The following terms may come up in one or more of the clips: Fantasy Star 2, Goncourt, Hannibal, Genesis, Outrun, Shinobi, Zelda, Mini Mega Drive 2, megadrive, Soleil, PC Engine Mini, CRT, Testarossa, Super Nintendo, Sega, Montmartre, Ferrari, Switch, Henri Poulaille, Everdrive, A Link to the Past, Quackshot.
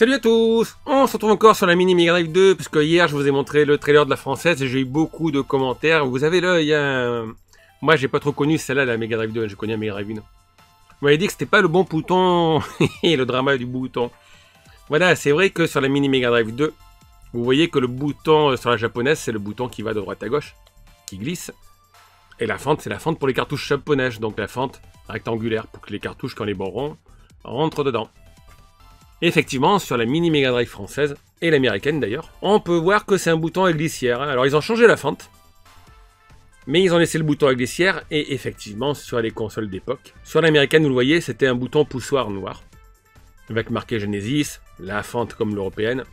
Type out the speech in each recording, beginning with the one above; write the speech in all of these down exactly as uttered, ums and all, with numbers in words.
Salut à tous! On se retrouve encore sur la Mini Mega Drive deux, puisque hier je vous ai montré le trailer de la française et j'ai eu beaucoup de commentaires. Vous avez là, il y a... Moi j'ai pas trop connu celle-là, la Mega Drive deux, j'ai connu la Mega Drive un. Vous m'avez dit que c'était pas le bon bouton, le drama du bouton. Voilà, c'est vrai que sur la Mini Mega Drive deux, vous voyez que le bouton sur la japonaise, c'est le bouton qui va de droite à gauche, qui glisse. Et la fente, c'est la fente pour les cartouches japonaises, donc la fente rectangulaire, pour que les cartouches, quand les bords ronds, rentrent dedans. Et effectivement, sur la Mini Mega Drive française, et l'américaine d'ailleurs, on peut voir que c'est un bouton à glissière. Alors ils ont changé la fente, mais ils ont laissé le bouton à glissière, et effectivement, sur les consoles d'époque, sur l'américaine, vous le voyez, c'était un bouton poussoir noir, avec marqué Genesis, la fente comme l'européenne,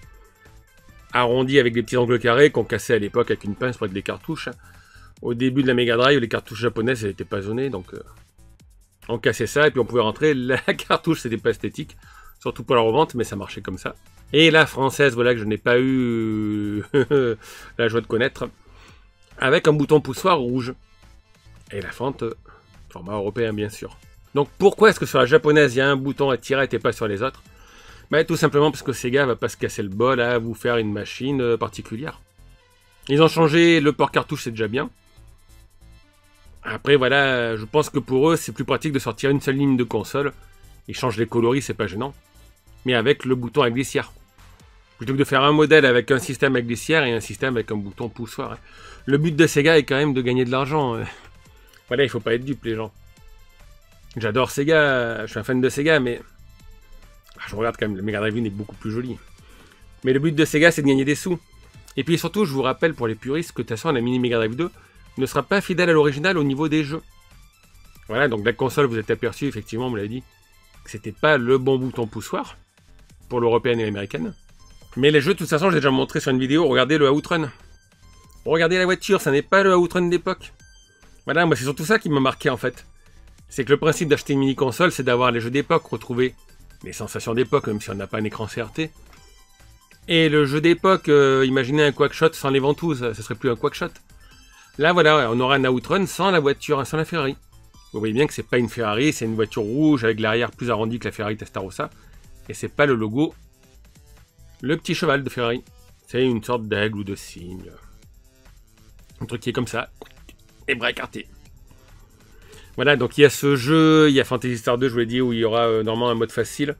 arrondi avec des petits angles carrés qu'on cassait à l'époque avec une pince pour être des cartouches. Au début de la Mega Drive, les cartouches japonaises n'étaient pas zonées, donc euh, on cassait ça et puis on pouvait rentrer. La cartouche, c'était pas esthétique, surtout pour la revente, mais ça marchait comme ça. Et la française, voilà que je n'ai pas eu la joie de connaître, avec un bouton poussoir rouge. Et la fente, format européen bien sûr. Donc pourquoi est-ce que sur la japonaise, il y a un bouton à tirer et pas sur les autres? Bah, tout simplement parce que Sega va pas se casser le bol à vous faire une machine particulière. Ils ont changé le port cartouche, c'est déjà bien. Après voilà, je pense que pour eux c'est plus pratique de sortir une seule ligne de console. Ils changent les coloris, c'est pas gênant. Mais avec le bouton à glissière. Plutôt que de faire un modèle avec un système à glissière et un système avec un bouton poussoir. Le but de Sega est quand même de gagner de l'argent. Voilà, il faut pas être dupe les gens. J'adore Sega, je suis un fan de Sega, mais... Je regarde quand même, la Mega Drive un est beaucoup plus jolie. Mais le but de Sega c'est de gagner des sous. Et puis surtout, je vous rappelle pour les puristes que de toute façon la Mini Mega Drive deux... ne sera pas fidèle à l'original au niveau des jeux. Voilà, donc la console, vous êtes aperçu, effectivement, on me l'a dit, que c'était pas le bon bouton poussoir, pour l'européenne et l'américaine. Mais les jeux, de toute façon, je l'ai déjà montré sur une vidéo, regardez le Outrun. Regardez la voiture, ça n'est pas le Outrun d'époque. Voilà, moi c'est surtout ça qui m'a marqué, en fait. C'est que le principe d'acheter une mini-console, c'est d'avoir les jeux d'époque, retrouver les sensations d'époque, même si on n'a pas un écran C R T. Et le jeu d'époque, euh, imaginez un Quackshot sans les ventouses, ce serait plus un Quackshot. Là voilà, on aura un Outrun sans la voiture, sans la Ferrari. Vous voyez bien que c'est pas une Ferrari, c'est une voiture rouge avec l'arrière plus arrondi que la Ferrari Testarossa. Et c'est pas le logo, le petit cheval de Ferrari. C'est une sorte d'aigle ou de cygne. Un truc qui est comme ça, les bras écartés. Voilà, donc il y a ce jeu, il y a Fantasy Star deux, je vous l'ai dit, où il y aura euh, normalement un mode facile.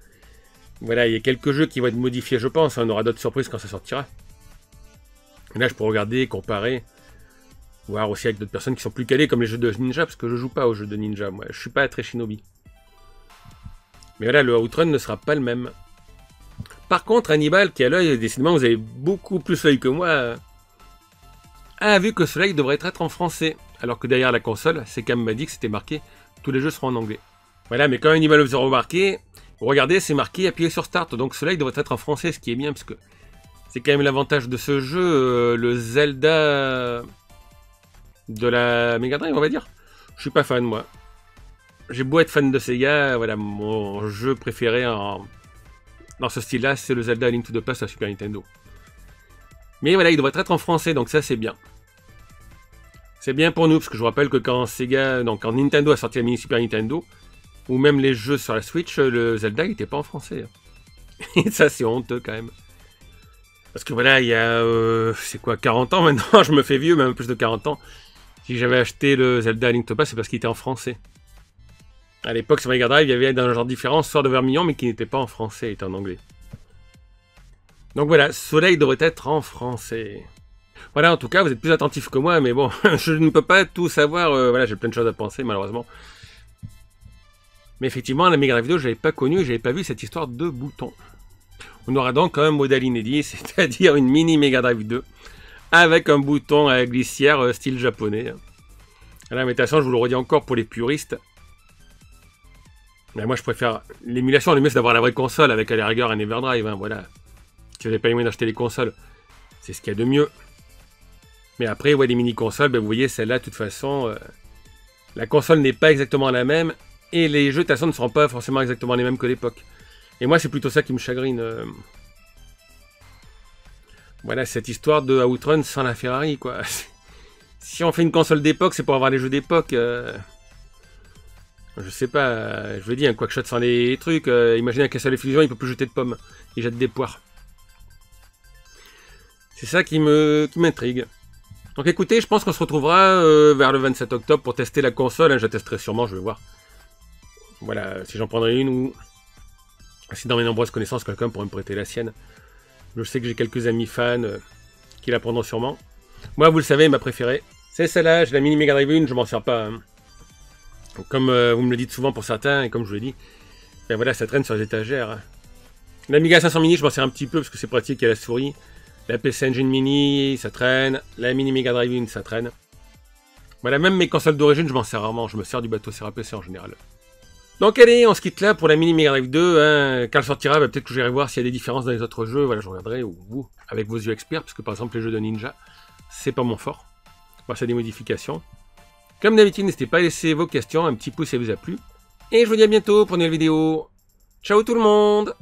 Voilà, il y a quelques jeux qui vont être modifiés, je pense. On aura d'autres surprises quand ça sortira. Et là, je peux regarder, comparer. Voir aussi avec d'autres personnes qui sont plus calées comme les jeux de ninja, parce que je joue pas aux jeux de ninja, moi je suis pas très shinobi. Mais voilà, le Outrun ne sera pas le même. Par contre, Hannibal qui a l'œil, décidément vous avez beaucoup plus l'œil que moi, a vu que Soleil devrait être en français, alors que derrière la console, c'est quand même m'a dit que c'était marqué, tous les jeux seront en anglais. Voilà, mais quand Hannibal vous a remarqué, regardez, c'est marqué, appuyez sur Start, donc Soleil devrait être en français, ce qui est bien, parce que c'est quand même l'avantage de ce jeu, le Zelda... de la Mega Drive, on va dire. Je suis pas fan, moi. J'ai beau être fan de Sega, voilà, mon jeu préféré en... dans ce style-là, c'est le Zelda A Link to the Past à Super Nintendo. Mais voilà, il devrait être en français, donc ça, c'est bien. C'est bien pour nous, parce que je vous rappelle que quand Sega, donc quand Nintendo a sorti la mini Super Nintendo, ou même les jeux sur la Switch, le Zelda, il était pas en français. Et ça, c'est honteux, quand même. Parce que voilà, il y a, euh, c'est quoi, quarante ans maintenant, je me fais vieux, même plus de quarante ans. Si j'avais acheté le Zelda A Link to the Past, c'est parce qu'il était en français. À l'époque, sur Mega Drive, il y avait un genre différent, Soir de Vermillon, mais qui n'était pas en français, il était en anglais. Donc voilà, Soleil devrait être en français. Voilà, en tout cas, vous êtes plus attentifs que moi, mais bon, je ne peux pas tout savoir. Euh, voilà, j'ai plein de choses à penser, malheureusement. Mais effectivement, la Mega Drive deux, je n'avais pas connu, je n'avais pas vu cette histoire de boutons. On aura donc un modèle inédit, c'est-à-dire une Mini Mega Drive deux. Avec un bouton à glissière euh, style japonais. Là, mais de toute façon, je vous le redis encore pour les puristes. Mais moi, je préfère l'émulation. Le mieux, c'est d'avoir la vraie console avec à la rigueur un Everdrive. Hein, voilà. Si vous n'avez pas les moyens d'acheter les consoles, c'est ce qu'il y a de mieux. Mais après, ouais, les mini-consoles, ben, vous voyez, celle-là, de toute façon, euh, la console n'est pas exactement la même. Et les jeux, de toute façon, ne seront pas forcément exactement les mêmes que l'époque. Et moi, c'est plutôt ça qui me chagrine. Euh... Voilà, cette histoire de Outrun sans la Ferrari, quoi. Si on fait une console d'époque, c'est pour avoir les jeux d'époque. Euh... Je sais pas, je vous l'ai dit, un Quackshot sans les trucs. Euh, imaginez un casse à l'effusion, il peut plus jeter de pommes. Il jette des poires. C'est ça qui me qui m'intrigue. Donc écoutez, je pense qu'on se retrouvera euh, vers le vingt-sept octobre pour tester la console. Hein, je la testerai sûrement, je vais voir. Voilà, si j'en prendrai une ou... si dans mes nombreuses connaissances, quelqu'un pourrait me prêter la sienne. Je sais que j'ai quelques amis fans euh, qui la prendront sûrement. Moi, vous le savez, ma préférée, c'est celle-là. J'ai la Mini Mega Drive un, je m'en sers pas. Hein. Comme euh, vous me le dites souvent pour certains, et comme je vous l'ai dit, ben voilà, ça traîne sur les étagères. Hein. L'Amiga cinq cents Mini, je m'en sers un petit peu parce que c'est pratique, il y a la souris. La P C Engine Mini, ça traîne. La Mini Mega Drive un, ça traîne. Voilà, même mes consoles d'origine, je m'en sers rarement. Je me sers du bateau serre à P C en général. Donc allez, on se quitte là pour la Mini Mega Drive deux, hein. Quand elle sortira, bah, peut-être que j'irai voir s'il y a des différences dans les autres jeux, voilà, je regarderai, ou vous, avec vos yeux experts, parce que par exemple les jeux de ninja, c'est pas mon fort. Bon, c'est des modifications. Comme d'habitude, n'hésitez pas à laisser vos questions, un petit pouce si ça vous a plu, et je vous dis à bientôt pour une nouvelle vidéo. Ciao tout le monde!